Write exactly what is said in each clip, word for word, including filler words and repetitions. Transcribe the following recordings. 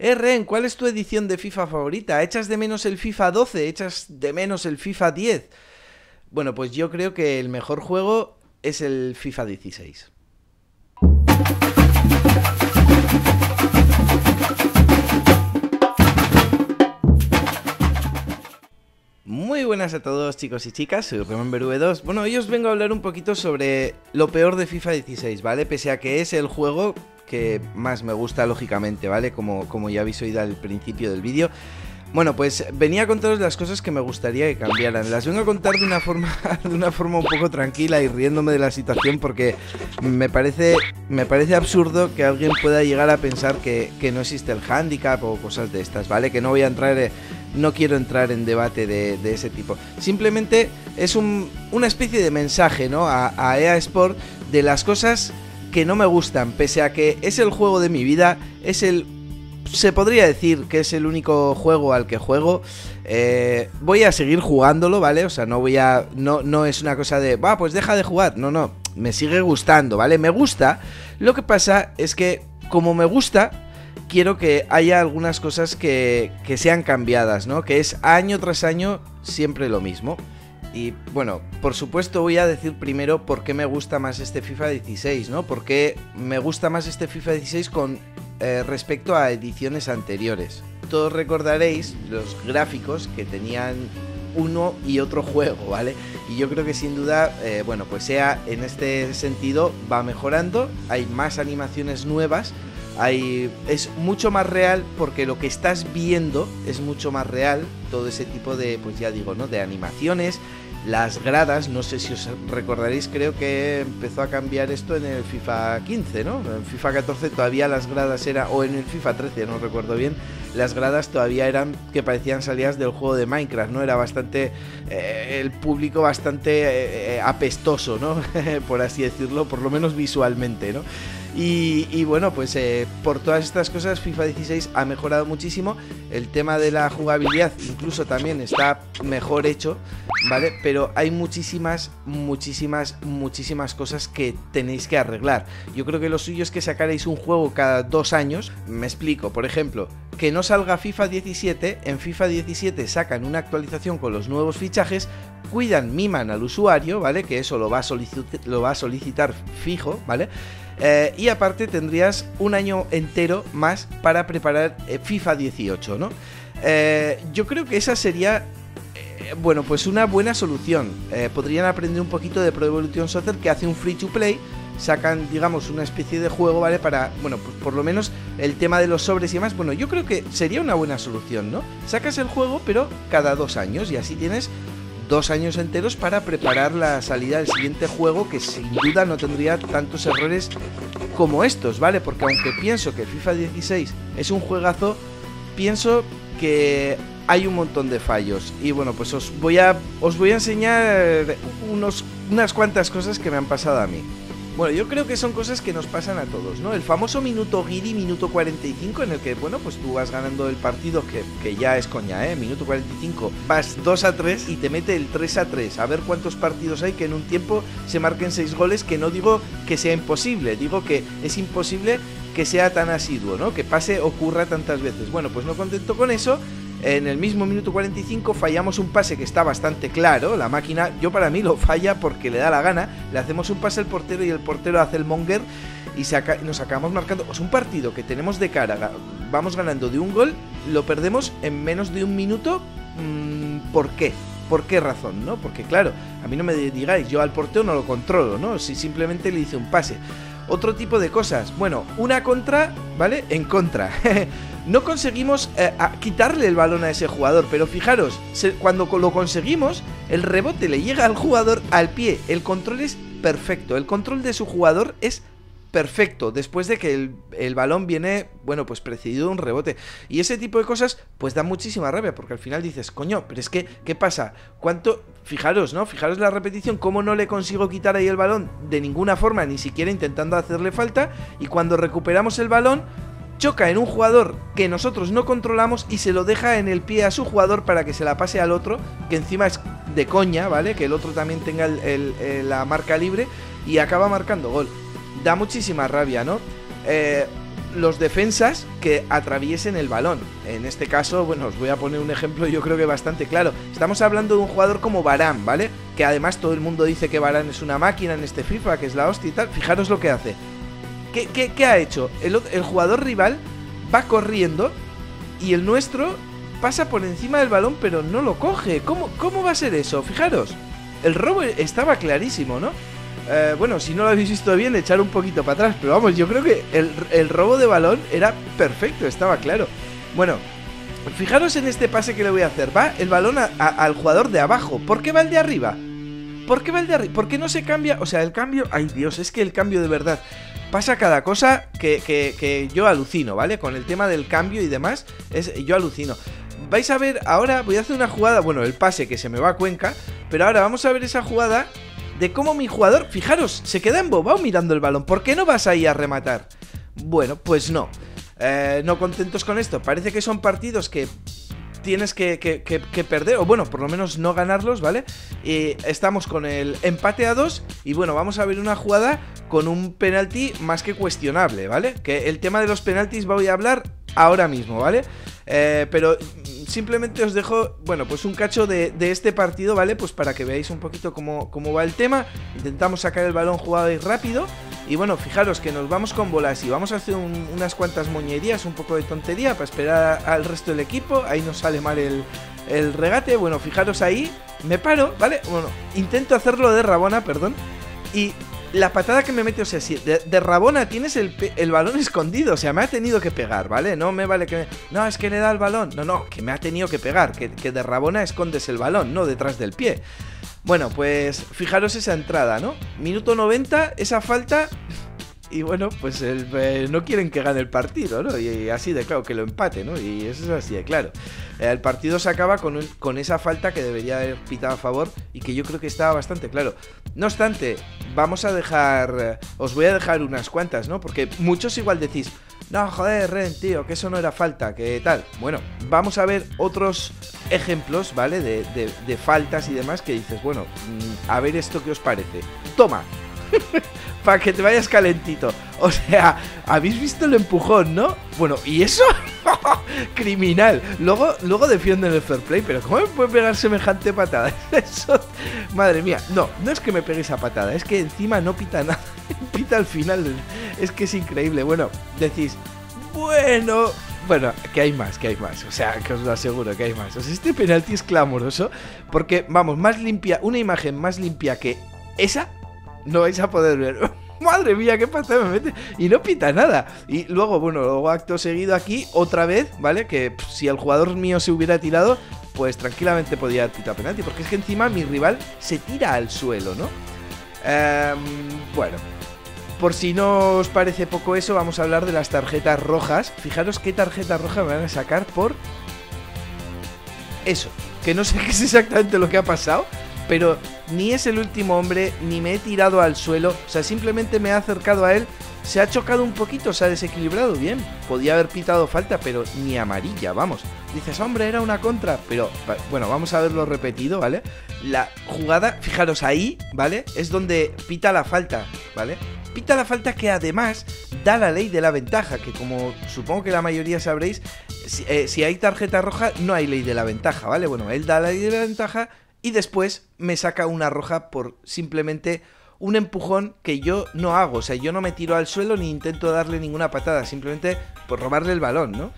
Eh, Ren, ¿cuál es tu edición de FIFA favorita? ¿Echas de menos el FIFA doce? ¿Echas de menos el FIFA diez? Bueno, pues yo creo que el mejor juego es el FIFA dieciséis. Muy buenas a todos, chicos y chicas, soy Remember V dos. Bueno, hoy os vengo a hablar un poquito sobre lo peor de FIFA dieciséis, ¿vale? Pese a que es el juego que más me gusta, lógicamente, ¿vale? Como, como ya habéis oído al principio del vídeo. Bueno, pues venía a contaros las cosas que me gustaría que cambiaran. Las vengo a contar de una forma de una forma un poco tranquila y riéndome de la situación, porque me parece, me parece absurdo que alguien pueda llegar a pensar que, que no existe el handicap o cosas de estas, ¿vale? Que no voy a entrar, eh, no quiero entrar en debate de, de ese tipo. Simplemente es un, una especie de mensaje, ¿no? A, a E A Sports de las cosas que no me gustan, pese a que es el juego de mi vida, es el... se podría decir que es el único juego al que juego. Eh, voy a seguir jugándolo, ¿vale? O sea, no voy a... No, no es una cosa de... va, pues deja de jugar. No, no. Me sigue gustando, ¿vale? Me gusta. Lo que pasa es que, como me gusta, quiero que haya algunas cosas que, que sean cambiadas, ¿no? Que es año tras año siempre lo mismo. Y, bueno, por supuesto voy a decir primero por qué me gusta más este FIFA dieciséis, ¿no? Por qué me gusta más este FIFA dieciséis con... Eh, respecto a ediciones anteriores. Todos recordaréis los gráficos que tenían uno y otro juego, ¿vale? Y yo creo que sin duda, eh, bueno, pues sea en este sentido va mejorando, hay más animaciones nuevas, hay... es mucho más real porque lo que estás viendo es mucho más real, todo ese tipo de, pues ya digo, ¿no? De animaciones, las gradas, no sé si os recordaréis, creo que empezó a cambiar esto en el FIFA quince, ¿no? En FIFA catorce todavía las gradas eran, o en el FIFA trece, no recuerdo bien, las gradas todavía eran que parecían salidas del juego de Minecraft, ¿no? Era bastante, eh, el público bastante eh, apestoso, ¿no? Por así decirlo, por lo menos visualmente, ¿no? Y, y bueno, pues eh, por todas estas cosas FIFA dieciséis ha mejorado muchísimo. El tema de la jugabilidad incluso también está mejor hecho, ¿vale? Pero hay muchísimas, muchísimas, muchísimas cosas que tenéis que arreglar. Yo creo que lo suyo es que sacaréis un juego cada dos años. Me explico, por ejemplo, que no salga FIFA diecisiete, en FIFA diecisiete sacan una actualización con los nuevos fichajes, cuidan, miman al usuario, ¿vale? Que eso lo va a solicitar, lo va a solicitar fijo, ¿vale? Eh, y aparte tendrías un año entero más para preparar eh, FIFA dieciocho, ¿no? Eh, yo creo que esa sería, eh, bueno, pues una buena solución. Eh, podrían aprender un poquito de Pro Evolution Soccer, que hace un free to play, sacan, digamos, una especie de juego, ¿vale? Para, bueno, pues por lo menos el tema de los sobres y demás, bueno, yo creo que sería una buena solución, ¿no? Sacas el juego, pero cada dos años, y así tienes... dos años enteros para preparar la salida del siguiente juego, que sin duda no tendría tantos errores como estos, ¿vale? Porque aunque pienso que FIFA dieciséis es un juegazo, pienso que hay un montón de fallos. Y bueno, pues os voy a, os voy a enseñar unos, unas cuantas cosas que me han pasado a mí. Bueno, yo creo que son cosas que nos pasan a todos, ¿no? El famoso minuto guiri, minuto cuarenta y cinco, en el que, bueno, pues tú vas ganando el partido, que, que ya es coña, ¿eh? Minuto cuarenta y cinco, vas dos a tres y te mete el tres a tres. A ver cuántos partidos hay que en un tiempo se marquen seis goles, que no digo que sea imposible, digo que es imposible que sea tan asiduo, ¿no? Que pase, ocurra tantas veces. Bueno, pues no contento con eso, en el mismo minuto cuarenta y cinco fallamos un pase que está bastante claro, la máquina, yo para mí lo falla porque le da la gana, le hacemos un pase al portero y el portero hace el monger y saca, nos acabamos marcando. Es un partido que tenemos de cara, vamos ganando de un gol, lo perdemos en menos de un minuto. ¿Por qué? ¿Por qué razón, no? Porque claro, a mí no me digáis, yo al portero no lo controlo, ¿no? Si simplemente le hice un pase. Otro tipo de cosas, bueno, una contra, ¿vale? En contra. No conseguimos eh, a quitarle el balón a ese jugador, pero fijaros, se, cuando lo conseguimos, el rebote le llega al jugador al pie. El control es perfecto, el control de su jugador es perfecto, después de que el, el balón viene, bueno, pues precedido de un rebote. Y ese tipo de cosas, pues da muchísima rabia, porque al final dices, coño, pero es que, ¿qué pasa? ¿Cuánto...? Fijaros, ¿no? Fijaros la repetición, cómo no le consigo quitar ahí el balón de ninguna forma, ni siquiera intentando hacerle falta, y cuando recuperamos el balón... choca en un jugador que nosotros no controlamos y se lo deja en el pie a su jugador para que se la pase al otro, que encima es de coña, ¿vale? Que el otro también tenga el, el, el, la marca libre y acaba marcando gol. Da muchísima rabia, ¿no? Eh, los defensas que atraviesen el balón. En este caso, bueno, os voy a poner un ejemplo yo creo que bastante claro. Estamos hablando de un jugador como Varane, ¿vale? Que además todo el mundo dice que Varane es una máquina en este FIFA, que es la hostia y tal. Fijaros lo que hace. ¿Qué, qué, qué ha hecho? El, el jugador rival va corriendo y el nuestro pasa por encima del balón pero no lo coge. ¿Cómo, cómo va a ser eso? Fijaros. El robo estaba clarísimo, ¿no? Eh, bueno, si no lo habéis visto bien, echar un poquito para atrás. Pero vamos, yo creo que el, el robo de balón era perfecto, estaba claro. Bueno, fijaros en este pase que le voy a hacer. Va el balón a, a, al jugador de abajo. ¿Por qué va el de arriba? ¿Por qué va el de arriba? ¿Por qué no se cambia? O sea, el cambio... Ay, Dios, es que el cambio de verdad... Pasa cada cosa que, que, que yo alucino, ¿vale? Con el tema del cambio y demás, es, yo alucino. Vais a ver, ahora voy a hacer una jugada, bueno, el pase que se me va a Cuenca, pero ahora vamos a ver esa jugada de cómo mi jugador, fijaros, se queda embobado mirando el balón. ¿Por qué no vas ahí a rematar? Bueno, pues no. Eh, no contentos con esto, parece que son partidos que... tienes que, que, que, que perder, o bueno, por lo menos no ganarlos, ¿vale? Y estamos con el empate a dos, y bueno, vamos a ver una jugada con un penalti más que cuestionable, ¿vale? Que el tema de los penaltis voy a hablar ahora mismo, ¿vale? Eh, pero simplemente os dejo, bueno, pues un cacho de, de este partido, ¿vale? Pues para que veáis un poquito cómo, cómo va el tema. Intentamos sacar el balón jugado y rápido. Y bueno, fijaros que nos vamos con bolas y vamos a hacer un, unas cuantas moñerías, un poco de tontería para esperar al resto del equipo. Ahí nos sale mal el, el regate. Bueno, fijaros ahí, me paro, ¿vale? Bueno, intento hacerlo de Rabona, perdón. Y la patada que me mete, o sea, si de, de Rabona tienes el, el balón escondido. O sea, me ha tenido que pegar, ¿vale? No me vale que... Me, no, es que le da el balón. No, no, que me ha tenido que pegar, que, que de Rabona escondes el balón, no detrás del pie. Bueno, pues fijaros esa entrada, ¿no? Minuto noventa, esa falta. Y bueno, pues el, eh, no quieren que gane el partido, ¿no? Y, y así de claro, que lo empate, ¿no? Y eso es así de claro. eh, El partido se acaba con, un, con esa falta que debería haber pitado a favor. Y que yo creo que estaba bastante claro. No obstante, vamos a dejar... Eh, os voy a dejar unas cuantas, ¿no? Porque muchos igual decís: no, joder, Ren, tío, que eso no era falta, que tal. Bueno, vamos a ver otros ejemplos, ¿vale? De, de, de faltas y demás que dices, bueno, a ver esto qué os parece. ¡Toma! Para que te vayas calentito. O sea, ¿habéis visto el empujón, no? Bueno, ¿y eso? Criminal. Luego, luego defienden el fair play, pero ¿cómo me puede pegar semejante patada? Eso, madre mía. No, no es que me pegue esa patada, es que encima no pita nada. Pita al final. Es que es increíble. Bueno, decís, bueno... Bueno, que hay más, que hay más, o sea, que os lo aseguro, que hay más. O sea, este penalti es clamoroso, porque, vamos, más limpia, una imagen más limpia que esa, no vais a poder ver. Madre mía, qué patada me mete, y no pita nada. Y luego, bueno, luego acto seguido aquí, otra vez, ¿vale? Que pff, si el jugador mío se hubiera tirado, pues tranquilamente podía pitar penalti, porque es que encima mi rival se tira al suelo, ¿no? Eh, bueno... Por si no os parece poco eso, vamos a hablar de las tarjetas rojas. Fijaros qué tarjeta roja me van a sacar por eso, que no sé qué es exactamente lo que ha pasado, pero ni es el último hombre, ni me he tirado al suelo. O sea, simplemente me he acercado a él, se ha chocado un poquito, se ha desequilibrado, bien. Podía haber pitado falta, pero ni amarilla, vamos. Dices, hombre, era una contra, pero bueno, vamos a verlo repetido, ¿vale? La jugada, fijaros ahí, ¿vale? Es donde pita la falta, ¿vale? Pita la falta que además da la ley de la ventaja, que como supongo que la mayoría sabréis, si, eh, si hay tarjeta roja no hay ley de la ventaja, ¿vale? Bueno, él da la ley de la ventaja y después me saca una roja por simplemente un empujón que yo no hago. O sea, yo no me tiro al suelo ni intento darle ninguna patada, simplemente por robarle el balón, ¿no?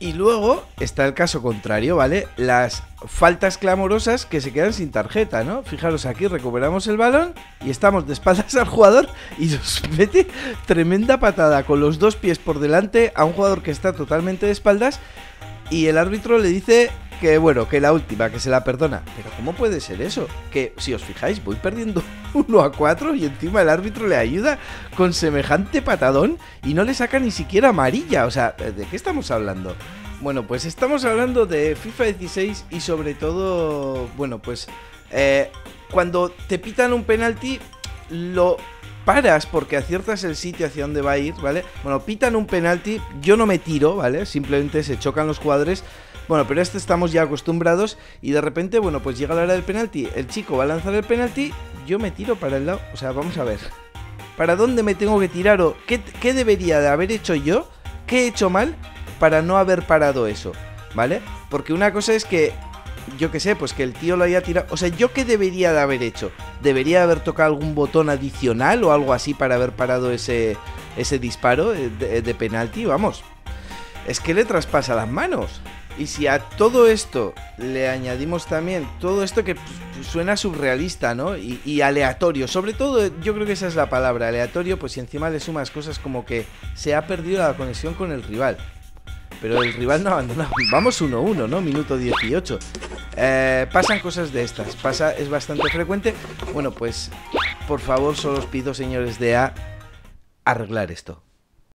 Y luego está el caso contrario, ¿vale? Las faltas clamorosas que se quedan sin tarjeta, ¿no? Fijaros aquí, recuperamos el balón y estamos de espaldas al jugador y nos mete tremenda patada con los dos pies por delante a un jugador que está totalmente de espaldas y el árbitro le dice que, bueno, que la última, que se la perdona. Pero ¿cómo puede ser eso? Que, si os fijáis, voy perdiendo uno a cuatro y encima el árbitro le ayuda con semejante patadón y no le saca ni siquiera amarilla. O sea, ¿de qué estamos hablando? Bueno, pues estamos hablando de FIFA dieciséis y sobre todo, bueno, pues eh, cuando te pitan un penalti lo paras porque aciertas el sitio hacia donde va a ir, ¿vale? Bueno, pitan un penalti, yo no me tiro, ¿vale? Simplemente se chocan los jugadores. Bueno, pero a este estamos ya acostumbrados y de repente, bueno, pues llega la hora del penalti, el chico va a lanzar el penalti, yo me tiro para el lado, o sea, vamos a ver, ¿para dónde me tengo que tirar o qué, qué debería de haber hecho yo ¿qué he hecho mal para no haber parado eso? ¿Vale? Porque una cosa es que, yo qué sé, pues que el tío lo haya tirado. O sea, ¿yo qué debería de haber hecho? ¿Debería haber tocado algún botón adicional o algo así para haber parado ese, ese disparo de, de penalti? Vamos, es que le traspasa las manos. Y si a todo esto le añadimos también todo esto que suena surrealista, ¿no? Y, y aleatorio, sobre todo yo creo que esa es la palabra, aleatorio, pues si encima le sumas cosas como que se ha perdido la conexión con el rival. Pero el rival no abandona. Vamos uno uno, ¿no? Minuto dieciocho. Eh, pasan cosas de estas. Pasa, es bastante frecuente. Bueno, pues por favor, solo os pido, señores de E A, arreglar esto.